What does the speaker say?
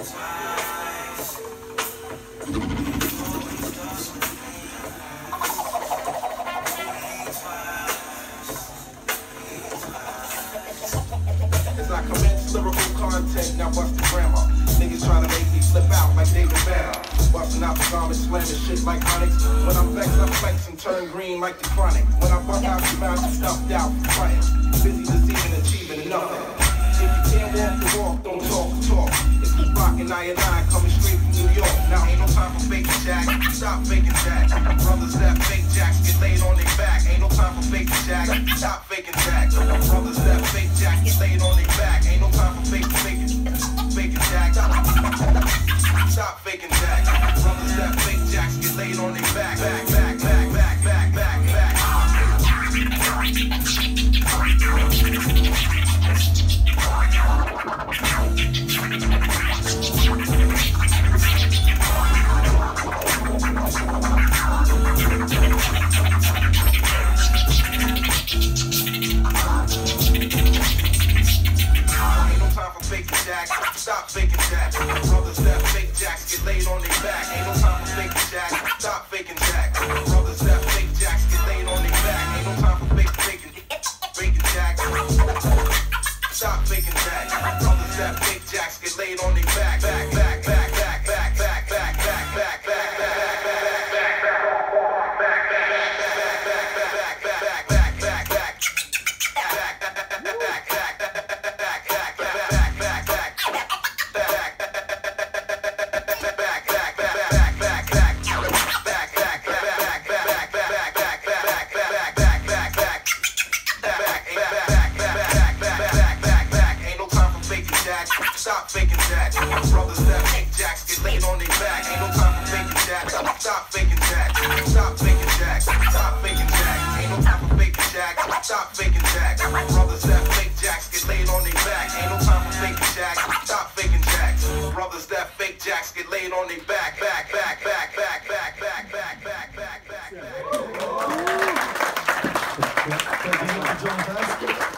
As I commence lyrical content, now what's the grammar? Niggas trying to make me flip out like David Banner. Busting out the garments, slamming shit like Monix. When I'm vexed, I flex and turn green like the chronic. When I bust out your mouth, you stuffed out for crying. Busy deceiving, achieving nothing. If you can't walk the walk, don't talk the talk. It's the rock and I coming straight from New York. Now ain't no time for fake jack. Stop faking jack. Brothers that fake jacks get laid on their back. Ain't no time for fake jack. Stop faking jack. Brothers that fake jack get laid on their back. Ain't no time for faking jack. Stop faking jack. Brothers that fake jacks get laid on their back. Stop faking jack. Brothers that fake jacks get laid on their back. Ain't no time for fake jacks. Stop faking jack. Brothers that fake jacks get laid on their back. Ain't no time for faking jacks. Stop faking jack. Brothers that fake jacks get laid on their back. Stop faking that. Brothers that fake jacks get laid on their back. Ain't no time for faking jacks. Stop faking jacks. Stop faking jacks. Stop faking jacks. Ain't no time for faking jacks. Stop faking jacks. Brothers that fake jacks get laid on their back. Ain't no time for faking jacks. Stop faking jacks. Brothers that fake jacks get laid on their back. Back.